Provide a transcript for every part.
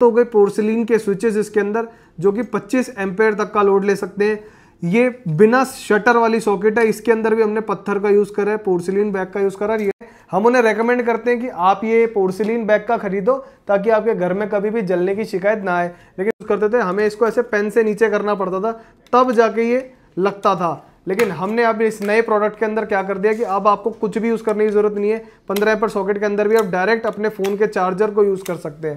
तो गए पोर्सिलिन के स्विचेस इसके अंदर, जो कि 25 एम्पेयर तक का लोड ले सकते हैं। ये बिना शटर वाली सॉकेट है, इसके अंदर भी हमने पत्थर का यूज़ करा है, पोर्सिलिन बैग का यूज़ करा है। हम उन्हें रेकमेंड करते हैं कि आप ये पोर्सिलिन बैग का खरीदो ताकि आपके घर में कभी भी जलने की शिकायत ना आए। लेकिन यूज़ करते थे, हमें इसको ऐसे पेन से नीचे करना पड़ता था तब जाके ये लगता था। लेकिन हमने अब इस नए प्रोडक्ट के अंदर क्या कर दिया कि अब आपको कुछ भी यूज़ करने की ज़रूरत नहीं है। 15 एम्पीयर सॉकेट के अंदर भी आप डायरेक्ट अपने फ़ोन के चार्जर को यूज़ कर सकते हैं।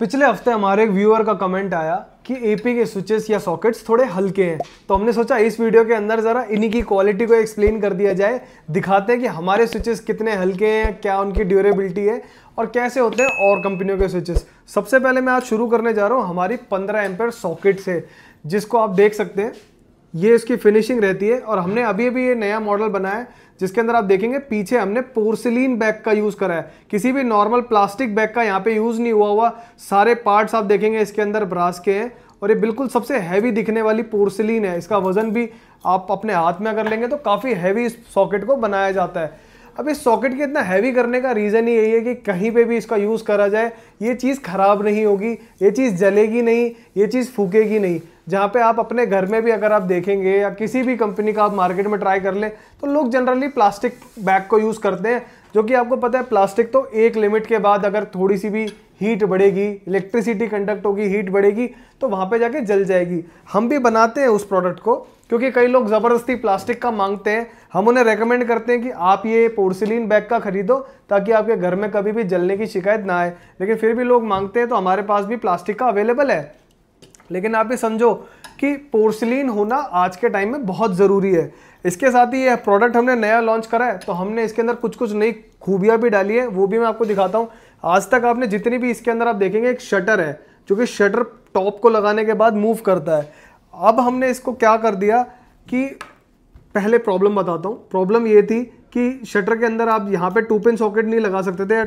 पिछले हफ्ते हमारे एक व्यूअर का कमेंट आया कि एपी के स्विचेस या सॉकेट्स थोड़े हल्के हैं, तो हमने सोचा इस वीडियो के अंदर ज़रा इन्हीं की क्वालिटी को एक्सप्लेन कर दिया जाए। दिखाते हैं कि हमारे स्विचेस कितने हल्के हैं, क्या उनकी ड्यूरेबिलिटी है और कैसे होते हैं और कंपनियों के स्विचेस। सबसे पहले मैं आज शुरू करने जा रहा हूँ हमारी 15 एम्पेयर सॉकेट से, जिसको आप देख सकते हैं ये इसकी फिनिशिंग रहती है। और हमने अभी अभी ये नया मॉडल बनाया है जिसके अंदर आप देखेंगे पीछे हमने पोर्सिलिन बैग का यूज़ करा है, किसी भी नॉर्मल प्लास्टिक बैग का यहाँ पे यूज़ नहीं हुआ। सारे पार्ट्स आप देखेंगे इसके अंदर ब्रास के हैं और ये बिल्कुल सबसे हैवी दिखने वाली पोर्सिलिन है। इसका वजन भी आप अपने हाथ में अगर लेंगे तो काफ़ी हैवी इस सॉकेट को बनाया जाता है। अब इस सॉकेट के इतना हैवी करने का रीज़न यही है कि कहीं पे भी इसका यूज़ करा जाए ये चीज़ ख़राब नहीं होगी, ये चीज़ जलेगी नहीं, ये चीज़ फूकेगी नहीं। जहाँ पे आप अपने घर में भी अगर आप देखेंगे या किसी भी कंपनी का आप मार्केट में ट्राई कर लें तो लोग जनरली प्लास्टिक बैग को यूज़ करते हैं, जो कि आपको पता है प्लास्टिक तो एक लिमिट के बाद अगर थोड़ी सी भी हीट बढ़ेगी, इलेक्ट्रिसिटी कंडक्ट होगी, हीट बढ़ेगी तो वहाँ पे जाके जल जाएगी। हम भी बनाते हैं उस प्रोडक्ट को, क्योंकि कई लोग ज़बरदस्ती प्लास्टिक का मांगते हैं। हम उन्हें रेकमेंड करते हैं कि आप ये पोर्सिलिन बैग का खरीदो ताकि आपके घर में कभी भी जलने की शिकायत ना आए। लेकिन फिर भी लोग मांगते हैं तो हमारे पास भी प्लास्टिक का अवेलेबल है। लेकिन आप ये समझो कि पोर्सिलिन होना आज के टाइम में बहुत ज़रूरी है। इसके साथ ही ये प्रोडक्ट हमने नया लॉन्च करा है तो हमने इसके अंदर कुछ कुछ नई खूबियाँ भी डाली है, वो भी मैं आपको दिखाता हूँ। आज तक आपने जितनी भी इसके अंदर आप देखेंगे एक शटर है, जो कि शटर टॉप को लगाने के बाद मूव करता है। अब हमने इसको क्या कर दिया कि पहले प्रॉब्लम बताता हूँ। प्रॉब्लम ये थी कि शटर के अंदर आप यहाँ पर 2 पिन सॉकेट नहीं लगा सकते थे या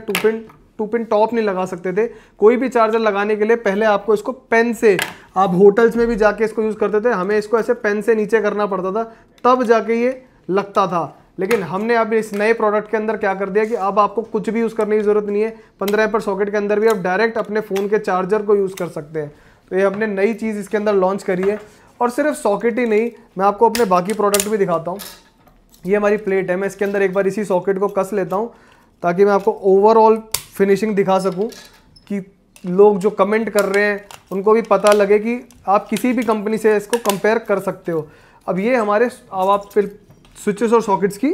2 पिन टॉप नहीं लगा सकते थे। कोई भी चार्जर लगाने के लिए पहले आपको इसको पेन से, आप होटल्स में भी जाके इसको यूज़ करते थे, हमें इसको ऐसे पेन से नीचे करना पड़ता था तब जाके ये लगता था। लेकिन हमने अब इस नए प्रोडक्ट के अंदर क्या कर दिया कि अब आपको कुछ भी यूज़ करने की ज़रूरत नहीं है। 15 एम्पीयर सॉकेट के अंदर भी आप डायरेक्ट अपने फ़ोन के चार्जर को यूज़ कर सकते हैं। तो ये हमने नई चीज़ इसके अंदर लॉन्च करी है। और सिर्फ सॉकेट ही नहीं, मैं आपको अपने बाकी प्रोडक्ट भी दिखाता हूँ। ये हमारी प्लेट है, मैं इसके अंदर एक बार इसी सॉकेट को कस लेता हूँ ताकि मैं आपको ओवरऑल फिनिशिंग दिखा सकूं कि लोग जो कमेंट कर रहे हैं उनको भी पता लगे कि आप किसी भी कंपनी से इसको कंपेयर कर सकते हो। अब ये हमारे, अब आप फिर स्विचेस और सॉकेट्स की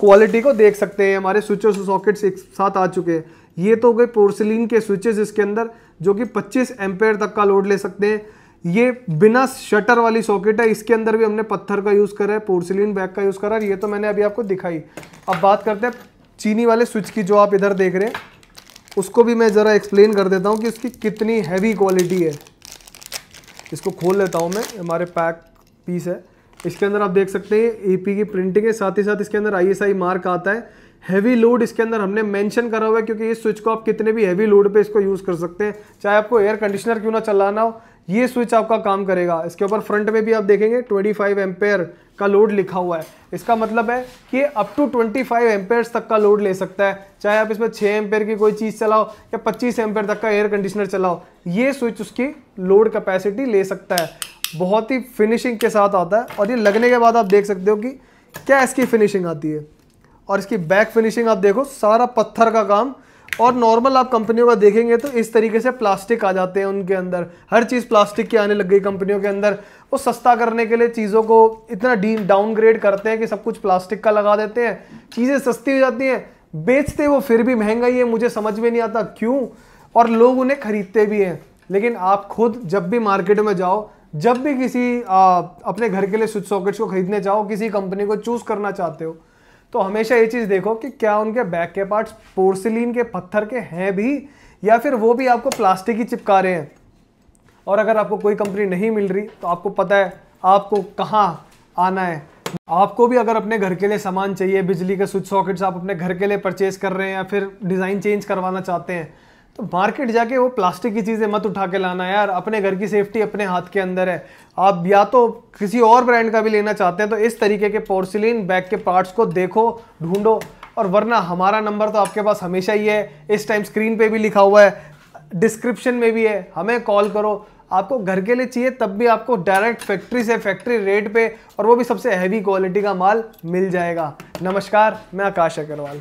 क्वालिटी को देख सकते हैं। हमारे स्विचेस और सॉकेट्स एक साथ आ चुके हैं। ये तो हो गए पोर्सिलिन के स्विचेस इसके अंदर, जो कि 25 एम्पेयर तक का लोड ले सकते हैं। ये बिना शटर वाली सॉकेट है, इसके अंदर भी हमने पत्थर का यूज़ करा है, पोर्सिलिन बैग का यूज़ करा है। ये तो मैंने अभी आपको दिखाई। अब बात करते हैं चीनी वाले स्विच की, जो आप इधर देख रहे हैं। उसको भी मैं ज़रा एक्सप्लेन कर देता हूँ कि उसकी कितनी हैवी क्वालिटी है। इसको खोल लेता हूँ मैं, हमारे पैक पीस है। इसके अंदर आप देख सकते हैं एपी की प्रिंटिंग है, साथ ही साथ इसके अंदर ISI मार्क आता है। हैवी लोड इसके अंदर हमने मेंशन करा हुआ है, क्योंकि इस स्विच को आप कितने भी हैवी लोड पे इसको यूज़ कर सकते हैं। चाहे आपको एयर कंडीशनर क्यों ना चलाना हो, ये स्विच आपका काम करेगा। इसके ऊपर फ्रंट में भी आप देखेंगे 25 एम्पेयर का लोड लिखा हुआ है। इसका मतलब है कि अप टू 25 एम्पेयर्स तक का लोड ले सकता है। चाहे आप इसमें 6 एम्पेयर की कोई चीज़ चलाओ या 25 एम्पेयर तक का एयर कंडीशनर चलाओ, ये स्विच उसकी लोड कैपेसिटी ले सकता है। बहुत ही फिनिशिंग के साथ आता है। और ये लगने के बाद आप देख सकते हो कि क्या इसकी फिनिशिंग आती है। और इसकी बैक फिनिशिंग आप देखो, सारा पत्थर का काम। और नॉर्मल आप कंपनियों का देखेंगे तो इस तरीके से प्लास्टिक आ जाते हैं उनके अंदर। हर चीज़ प्लास्टिक की आने लग गई कंपनियों के अंदर। वो सस्ता करने के लिए चीज़ों को इतना डाउनग्रेड करते हैं कि सब कुछ प्लास्टिक का लगा देते हैं, चीज़ें सस्ती हो जाती हैं। बेचते वो फिर भी महंगा ही है, मुझे समझ में नहीं आता क्यों, और लोग उन्हें खरीदते भी हैं। लेकिन आप खुद जब भी मार्केट में जाओ, जब भी किसी अपने घर के लिए स्विच सॉकेट्स को खरीदने चाहो, किसी कंपनी को चूज़ करना चाहते हो, तो हमेशा ये चीज़ देखो कि क्या उनके बैक के पार्ट्स पोर्सिलिन के पत्थर के हैं भी, या फिर वो भी आपको प्लास्टिक ही चिपका रहे हैं। और अगर आपको कोई कंपनी नहीं मिल रही तो आपको पता है आपको कहाँ आना है। आपको भी अगर अपने घर के लिए सामान चाहिए, बिजली के स्विच सॉकेट्स आप अपने घर के लिए परचेस कर रहे हैं या फिर डिज़ाइन चेंज करवाना चाहते हैं, तो मार्केट जाके वो प्लास्टिक की चीज़ें मत उठा के लाना यार। अपने घर की सेफ्टी अपने हाथ के अंदर है। आप या तो किसी और ब्रांड का भी लेना चाहते हैं तो इस तरीके के पोर्सिलिन बैग के पार्ट्स को देखो, ढूंढो। और वरना हमारा नंबर तो आपके पास हमेशा ही है। इस टाइम स्क्रीन पे भी लिखा हुआ है, डिस्क्रिप्शन में भी है, हमें कॉल करो। आपको घर के लिए चाहिए तब भी आपको डायरेक्ट फैक्ट्री से फैक्ट्री रेट पे, और वो भी सबसे हैवी क्वालिटी का माल मिल जाएगा। नमस्कार, मैं आकाश अग्रवाल।